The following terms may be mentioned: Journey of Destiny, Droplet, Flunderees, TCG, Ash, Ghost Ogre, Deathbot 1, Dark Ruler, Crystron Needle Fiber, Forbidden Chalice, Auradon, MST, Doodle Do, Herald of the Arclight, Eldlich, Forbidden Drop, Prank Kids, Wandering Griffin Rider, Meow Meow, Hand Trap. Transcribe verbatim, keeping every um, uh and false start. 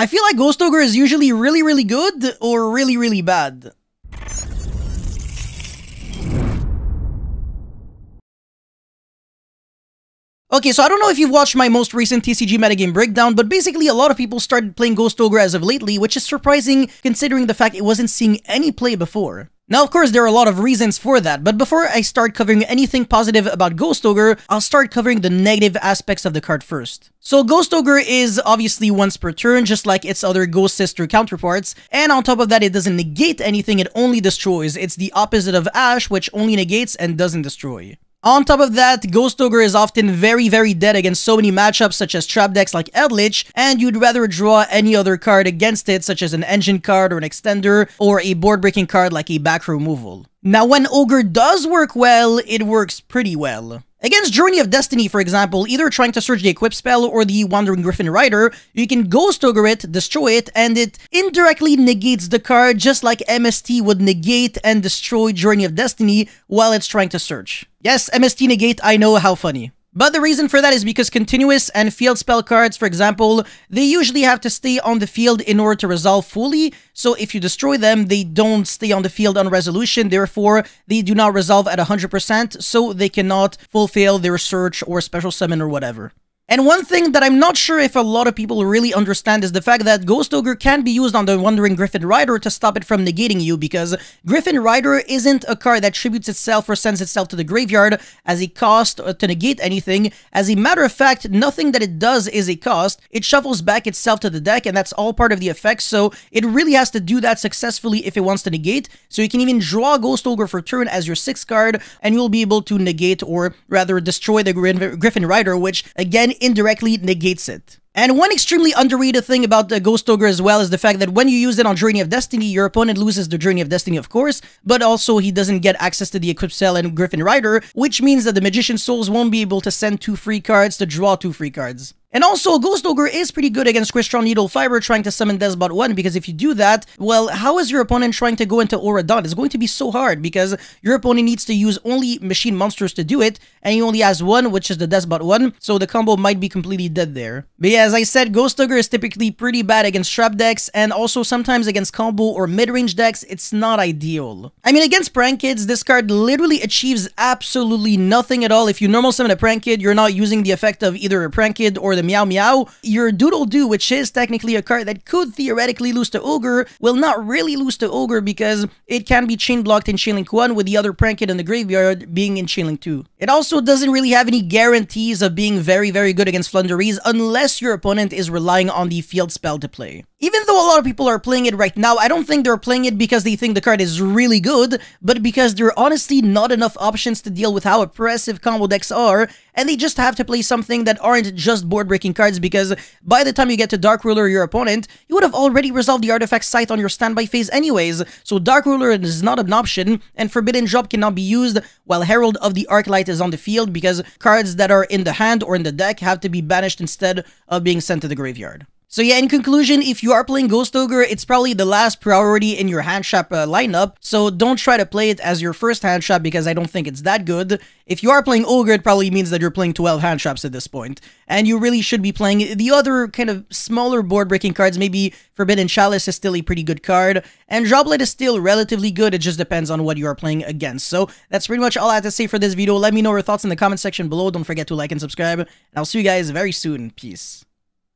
I feel like Ghost Ogre is usually really, really good or really, really bad. Okay, so I don't know if you've watched my most recent T C G metagame breakdown, but basically a lot of people started playing Ghost Ogre as of lately, which is surprising considering the fact it wasn't seeing any play before. Now, of course, there are a lot of reasons for that, but before I start covering anything positive about Ghost Ogre, I'll start covering the negative aspects of the card first. So Ghost Ogre is obviously once per turn, just like its other Ghost Sister counterparts, and on top of that, it doesn't negate anything, it only destroys. It's the opposite of Ash, which only negates and doesn't destroy. On top of that, Ghost Ogre is often very, very dead against so many matchups such as trap decks like Eldlich, and you'd rather draw any other card against it such as an engine card or an extender, or a board-breaking card like a back removal. Now when Ogre does work well, it works pretty well. Against Journey of Destiny, for example, either trying to search the equip spell or the Wandering Griffin Rider, you can Ghost Ogre it, destroy it, and it indirectly negates the card just like M S T would negate and destroy Journey of Destiny while it's trying to search. Yes, M S T negate, I know, how funny. But the reason for that is because continuous and field spell cards, for example, they usually have to stay on the field in order to resolve fully, so if you destroy them, they don't stay on the field on resolution, therefore they do not resolve at one hundred percent, so they cannot fulfill their search or special summon or whatever. And one thing that I'm not sure if a lot of people really understand is the fact that Ghost Ogre can be used on the Wandering Griffin Rider to stop it from negating you, because Griffin Rider isn't a card that tributes itself or sends itself to the graveyard as a cost to negate anything. As a matter of fact, nothing that it does is a cost. It shuffles back itself to the deck, and that's all part of the effect, so it really has to do that successfully if it wants to negate. So you can even draw Ghost Ogre for turn as your sixth card, and you'll be able to negate, or rather destroy, the Griffin Rider, which again indirectly negates it. And one extremely underrated thing about the Ghost Ogre as well is the fact that when you use it on Journey of Destiny, your opponent loses the Journey of Destiny, of course, but also he doesn't get access to the Equip Cell and Griffin Rider, which means that the Magician's Souls won't be able to send two free cards to draw two free cards. And also, Ghost Ogre is pretty good against Crystron Needle Fiber trying to summon Deathbot one, because if you do that, well, how is your opponent trying to go into Auradon? It's going to be so hard, because your opponent needs to use only machine monsters to do it, and he only has one, which is the Deathbot one, so the combo might be completely dead there. But yeah, as I said, Ghost Ogre is typically pretty bad against trap decks, and also sometimes against combo or mid-range decks, it's not ideal. I mean, against Prank Kids, this card literally achieves absolutely nothing at all. If you normal summon a Prank Kid, you're not using the effect of either a Prank Kid or the Meow Meow. Your Doodle Do, which is technically a card that could theoretically lose to Ogre, will not really lose to Ogre because it can be chain blocked in Chainlink one, with the other Prank Kid in the graveyard being in Chainlink two. It also doesn't really have any guarantees of being very, very good against Flunderees unless your opponent is relying on the field spell to play. Even though a lot of people are playing it right now, I don't think they're playing it because they think the card is really good, but because there are honestly not enough options to deal with how oppressive combo decks are, and they just have to play something that aren't just board-breaking cards, because by the time you get to Dark Ruler or your opponent, you would have already resolved the artifact site on your standby phase anyways, so Dark Ruler is not an option, and Forbidden Drop cannot be used while Herald of the Arclight is on the field, because cards that are in the hand or in the deck have to be banished instead of being sent to the graveyard. So yeah, in conclusion, if you are playing Ghost Ogre, it's probably the last priority in your Hand Trap uh, lineup, so don't try to play it as your first Hand Trap because I don't think it's that good. If you are playing Ogre, it probably means that you're playing twelve Hand Traps at this point, and you really should be playing the other kind of smaller board-breaking cards. Maybe Forbidden Chalice is still a pretty good card, and Droplet is still relatively good, it just depends on what you are playing against. So that's pretty much all I had to say for this video. Let me know your thoughts in the comment section below, don't forget to like and subscribe, and I'll see you guys very soon. Peace.